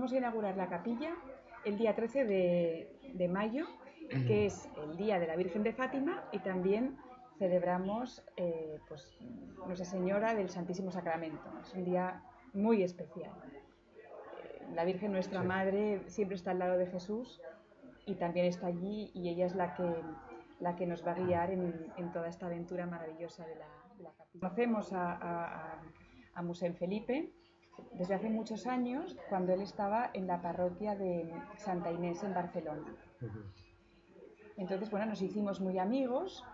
Vamos a inaugurar la capilla el día 13 de mayo, que es el día de la Virgen de Fátima, y también celebramos pues, Nuestra Señora del Santísimo Sacramento. Es un día muy especial. La Virgen, nuestra Madre, siempre está al lado de Jesús y también está allí, y ella es la que nos va a guiar en toda esta aventura maravillosa de la capilla. Conocemos a Mosén Felipe desde hace muchos años, cuando él estaba en la parroquia de Santa Inés en Barcelona. Entonces, bueno, nos hicimos muy amigos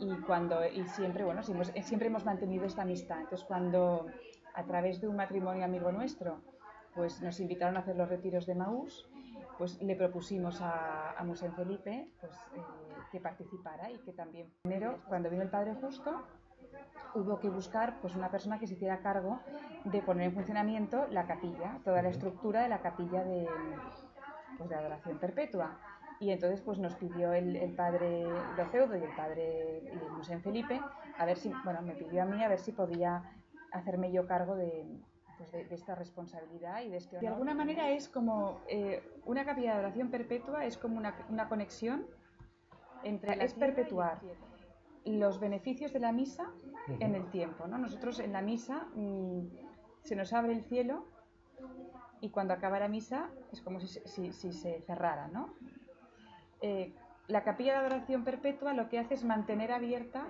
y siempre hemos mantenido esta amistad. Entonces, cuando a través de un matrimonio amigo nuestro, pues nos invitaron a hacer los retiros de Maús, pues le propusimos a Mosén Felipe pues, que participara y que también. Primero, cuando vino el Padre Justo, hubo que buscar pues, una persona que se hiciera cargo de poner en funcionamiento la capilla, toda la estructura de la capilla de Adoración Perpetua. Y entonces pues, nos pidió el Padre Lofeudo y el Padre José Felipe, me pidió a mí a ver si podía hacerme yo cargo de esta responsabilidad y de este honor. De alguna manera es como una capilla de adoración perpetua, es como una conexión entre es perpetuar los beneficios de la misa en el tiempo, ¿no? Nosotros en la misa se nos abre el cielo y cuando acaba la misa es como si se cerrara, ¿no? La capilla de adoración perpetua lo que hace es mantener abierta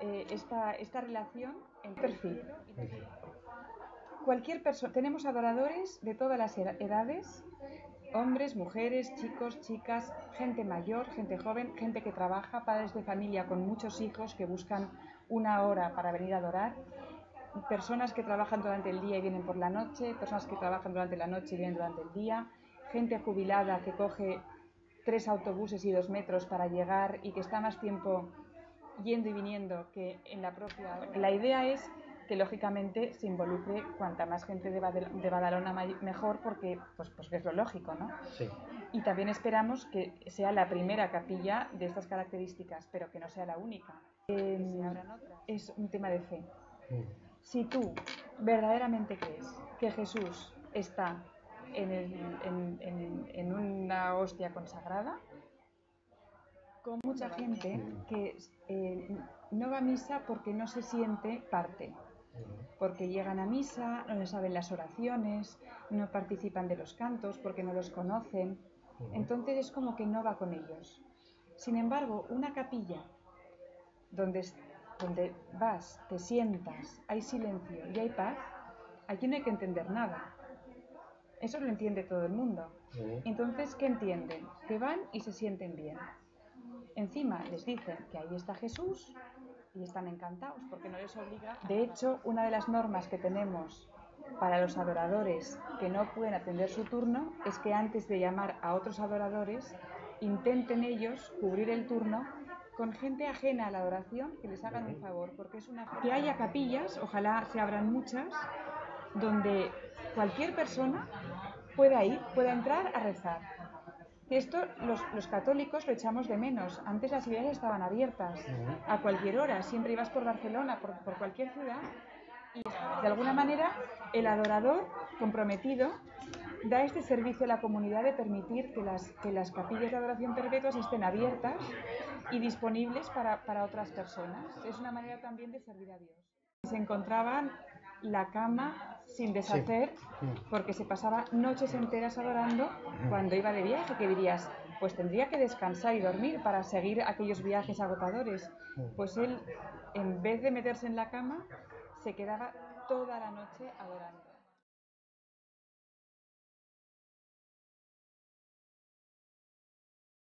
esta relación en perfil. Cualquier persona, tenemos adoradores de todas las edades, hombres, mujeres, chicos, chicas, gente mayor, gente joven, gente que trabaja, padres de familia con muchos hijos que buscan una hora para venir a adorar, personas que trabajan durante el día y vienen por la noche, personas que trabajan durante la noche y vienen durante el día, gente jubilada que coge 3 autobuses y 2 metros para llegar y que está más tiempo yendo y viniendo que en la propia hora. La idea es que lógicamente se involucre cuanta más gente de Badalona mejor, porque pues es lo lógico, ¿no? Sí. Y también esperamos que sea la primera capilla de estas características, pero que no sea la única. Es un tema de fe. Sí. Si tú verdaderamente crees que Jesús está en una hostia consagrada, con mucha gente que no va a misa porque no se siente parte, porque llegan a misa, no saben las oraciones, no participan de los cantos porque no los conocen, entonces es como que no va con ellos. Sin embargo, una capilla donde vas, te sientas, hay silencio y hay paz, aquí no hay que entender nada. Eso lo entiende todo el mundo. Entonces, ¿qué entienden? Que van y se sienten bien. Encima les dicen que ahí está Jesús y están encantados porque no les obliga. De hecho, una de las normas que tenemos para los adoradores que no pueden atender su turno es que antes de llamar a otros adoradores intenten ellos cubrir el turno con gente ajena a la adoración, que les hagan un favor, porque es una... Que haya capillas, ojalá se abran muchas, donde cualquier persona pueda entrar a rezar. Esto los católicos lo echamos de menos. Antes las iglesias estaban abiertas a cualquier hora, siempre ibas por Barcelona, por cualquier ciudad, y de alguna manera el adorador comprometido da este servicio a la comunidad de permitir que las capillas de adoración perpetuas estén abiertas y disponibles para otras personas. Es una manera también de servir a Dios. Se encontraban la cama sin deshacer, porque se pasaba noches enteras adorando cuando iba de viaje, que dirías, pues tendría que descansar y dormir para seguir aquellos viajes agotadores. Pues él, en vez de meterse en la cama, se quedaba toda la noche adorando.